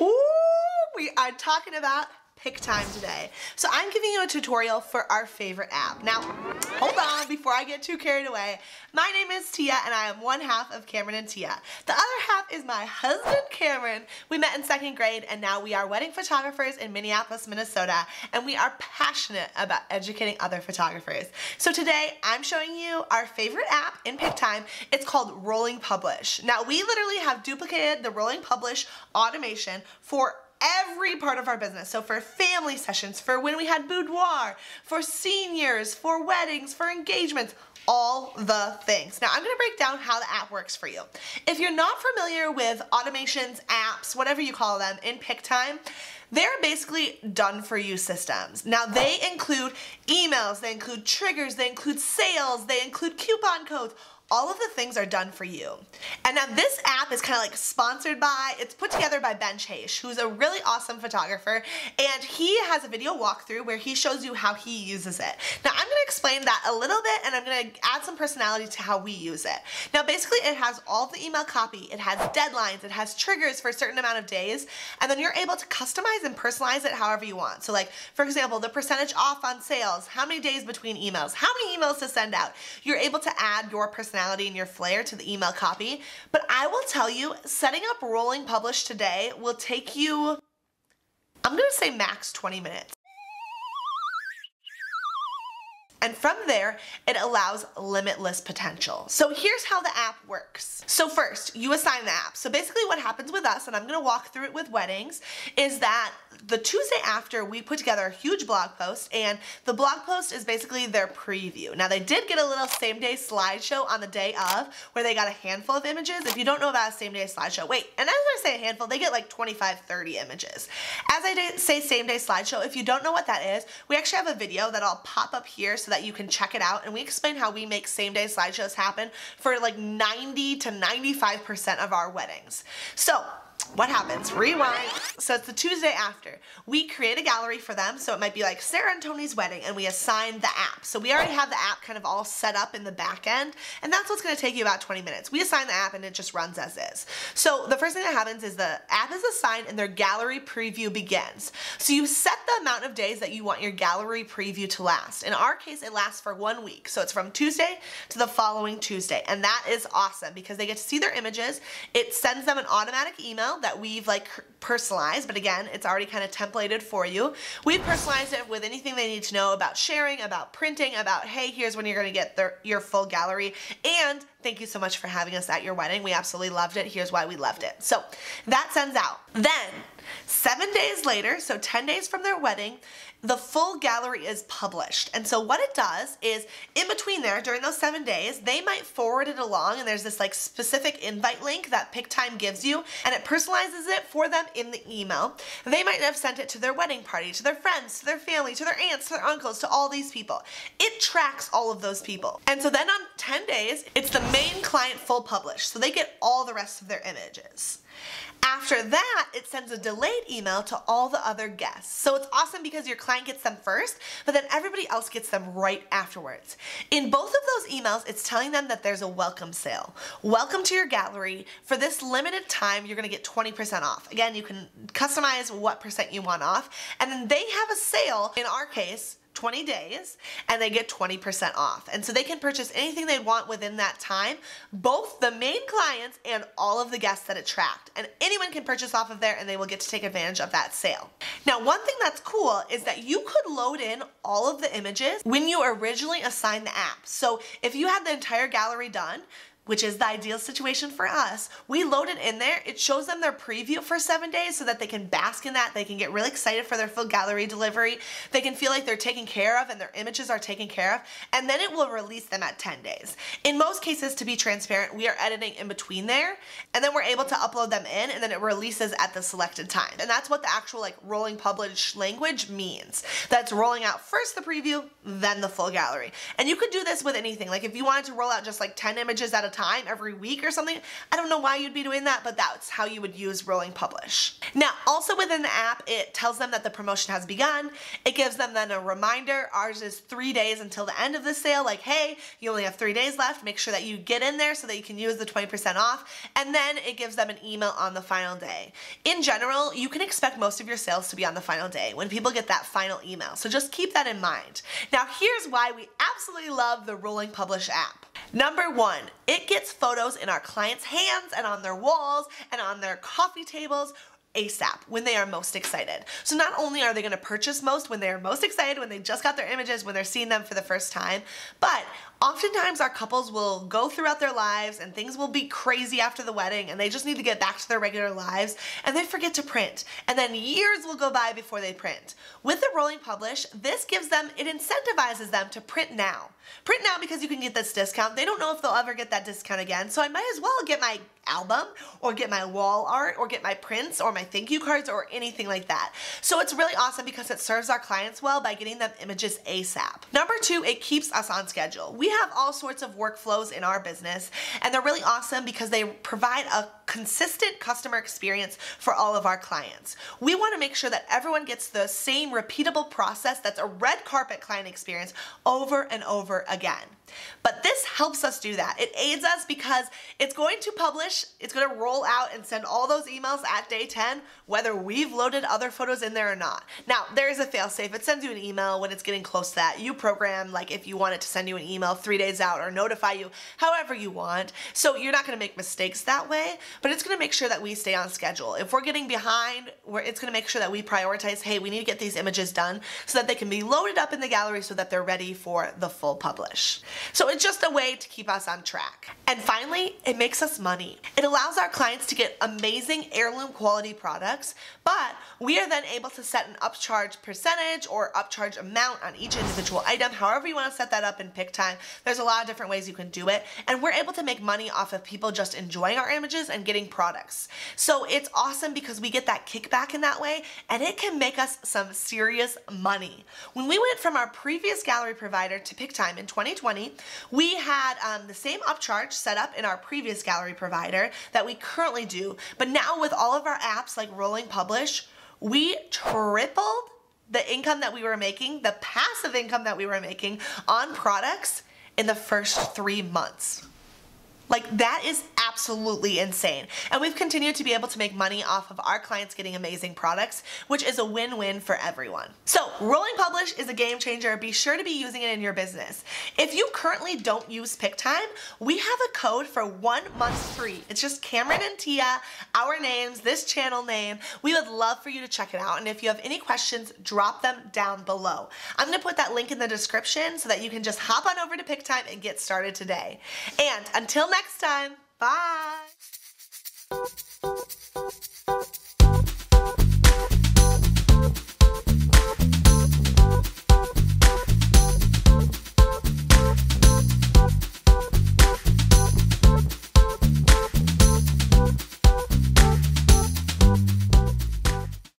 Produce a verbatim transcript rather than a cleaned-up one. Ooh, we are talking about Pic-Time today. So I'm giving you a tutorial for our favorite app. Now, hold on before I get too carried away. My name is Tia and I am one half of Cameron and Tia. The other half is my husband, Cameron. We met in second grade and now we are wedding photographers in Minneapolis, Minnesota, and we are passionate about educating other photographers. So today I'm showing you our favorite app in Pic-Time. It's called Rolling Publish. Now we literally have duplicated the Rolling Publish automation for every part of our business. So for family sessions, for when we had boudoir, for seniors, for weddings, for engagements, all the things. Now I'm going to break down how the app works for you. If you're not familiar with automations, apps, whatever you call them in Pic-Time, they're basically done for you systems. Now they include emails, they include triggers, they include sales, they include coupon codes. All of the things are done for you. And now this app is kind of like sponsored by, it's put together by Ben Chase, who's a really awesome photographer, and he has a video walkthrough where he shows you how he uses it. Now I'm gonna explain that a little bit and I'm gonna add some personality to how we use it. Now basically it has all the email copy, it has deadlines, it has triggers for a certain amount of days, and then you're able to customize and personalize it however you want. So like, for example, the percentage off on sales, how many days between emails, how many emails to send out. You're able to add your personality and your flair to the email copy. But I will tell you, setting up Rolling Publish today will take you, I'm gonna say max twenty minutes. And from there, it allows limitless potential. So here's how the app works. So first, you assign the app. So basically what happens with us, and I'm gonna walk through it with weddings, is that the Tuesday after, we put together a huge blog post, and the blog post is basically their preview. Now they did get a little same day slideshow on the day of, where they got a handful of images. If you don't know about a same day slideshow, wait, and as I say a handful, they get like twenty-five, thirty images. As I say same day slideshow, if you don't know what that is, we actually have a video that I'll pop up here so that you can check it out, and we explain how we make same day slideshows happen for like ninety to ninety-five percent of our weddings. So what happens? Rewind. So it's the Tuesday after. We create a gallery for them, so it might be like Sarah and Tony's wedding, and we assign the app. So we already have the app kind of all set up in the back end, and that's what's going to take you about twenty minutes. We assign the app and it just runs as is. So the first thing that happens is the app is assigned and their gallery preview begins. So you set the amount of days that you want your gallery preview to last. In our case, it lasts for one week. So it's from Tuesday to the following Tuesday, and that is awesome because they get to see their images. It sends them an automatic email that we've like personalized, but again, it's already kind of templated for you. We've personalized it with anything they need to know about sharing, about printing, about, hey, here's when you're going to get their, your full gallery, and thank you so much for having us at your wedding. We absolutely loved it. Here's why we loved it. So that sends out. Then seven days later, so ten days from their wedding, the full gallery is published. And so what it does is in between there, during those seven days, they might forward it along, and there's this like specific invite link that Pic-Time gives you, and it personalizes it for them in the email. They might have sent it to their wedding party, to their friends, to their family, to their aunts, to their uncles, to all these people. It tracks all of those people. And so then on ten days, it's the main client full publish. So they get all the rest of their images. After that, it sends a delayed email to all the other guests. So it's awesome because your client gets them first, but then everybody else gets them right afterwards. In both of those emails, it's telling them that there's a welcome sale. Welcome to your gallery. For this limited time, you're gonna get twenty percent off. Again, you can customize what percent you want off. And then they have a sale, in our case, twenty days, and they get twenty percent off. And so they can purchase anything they want within that time, both the main clients and all of the guests that it tracked. And anyone can purchase off of there and they will get to take advantage of that sale. Now, one thing that's cool is that you could load in all of the images when you originally assigned the app. So if you had the entire gallery done, which is the ideal situation for us, we load it in there, it shows them their preview for seven days so that they can bask in that, they can get really excited for their full gallery delivery, they can feel like they're taken care of and their images are taken care of, and then it will release them at ten days. In most cases, to be transparent, we are editing in between there, and then we're able to upload them in, and then it releases at the selected time. And that's what the actual like rolling publish language means. That's rolling out first the preview, then the full gallery. And you could do this with anything. Like if you wanted to roll out just like ten images at a time every week or something. I don't know why you'd be doing that, but that's how you would use Rolling Publish. Now, also within the app, it tells them that the promotion has begun. It gives them then a reminder. Ours is three days until the end of the sale. Like, hey, you only have three days left. Make sure that you get in there so that you can use the twenty percent off. And then it gives them an email on the final day. In general, you can expect most of your sales to be on the final day when people get that final email. So just keep that in mind. Now, here's why we absolutely love the Rolling Publish app. Number one, it gets photos in our clients' hands and on their walls and on their coffee tables ASAP when they are most excited. So not only are they going to purchase most when they are most excited, when they just got their images, when they're seeing them for the first time, but oftentimes our couples will go throughout their lives and things will be crazy after the wedding and they just need to get back to their regular lives and they forget to print. And then years will go by before they print. With the Rolling Publish, this gives them, it incentivizes them to print now. Print now because you can get this discount. They don't know if they'll ever get that discount again, so I might as well get my album or get my wall art or get my prints or my thank you cards or anything like that. So it's really awesome because it serves our clients well by getting them images ASAP. Number two, it keeps us on schedule. We have all sorts of workflows in our business and they're really awesome because they provide a consistent customer experience for all of our clients. We want to make sure that everyone gets the same repeatable process that's a red carpet client experience over and over again. But this helps us do that. It aids us because it's going to publish, it's going to roll out and send all those emails at day ten, whether we've loaded other photos in there or not. Now, there is a fail-safe. It sends you an email when it's getting close to that. You program, like, if you want it to send you an email three days out or notify you however you want. So you're not going to make mistakes that way, but it's going to make sure that we stay on schedule. If we're getting behind, we're, it's going to make sure that we prioritize, hey, we need to get these images done so that they can be loaded up in the gallery so that they're ready for the full publish. So it's just a way to keep us on track. And finally, it makes us money. It allows our clients to get amazing heirloom quality products, but we are then able to set an upcharge percentage or upcharge amount on each individual item, however you want to set that up in Pic-Time. There's a lot of different ways you can do it, and we're able to make money off of people just enjoying our images and getting products. So it's awesome because we get that kickback in that way, and it can make us some serious money. When we went from our previous gallery provider to Pic-Time in twenty twenty, we had um, the same upcharge set up in our previous gallery provider that we currently do, but now with all of our apps like Rolling Publish, we tripled the income that we were making, the passive income that we were making on products in the first three months. Like, that is absolutely insane. And we've continued to be able to make money off of our clients getting amazing products, which is a win-win for everyone. So Rolling Publish is a game changer. Be sure to be using it in your business. If you currently don't use Pic-Time, we have a code for one month free. It's just Cameron and Tia, our names, this channel name. We would love for you to check it out. And if you have any questions, drop them down below. I'm gonna put that link in the description so that you can just hop on over to Pic-Time and get started today. And until next time, bye!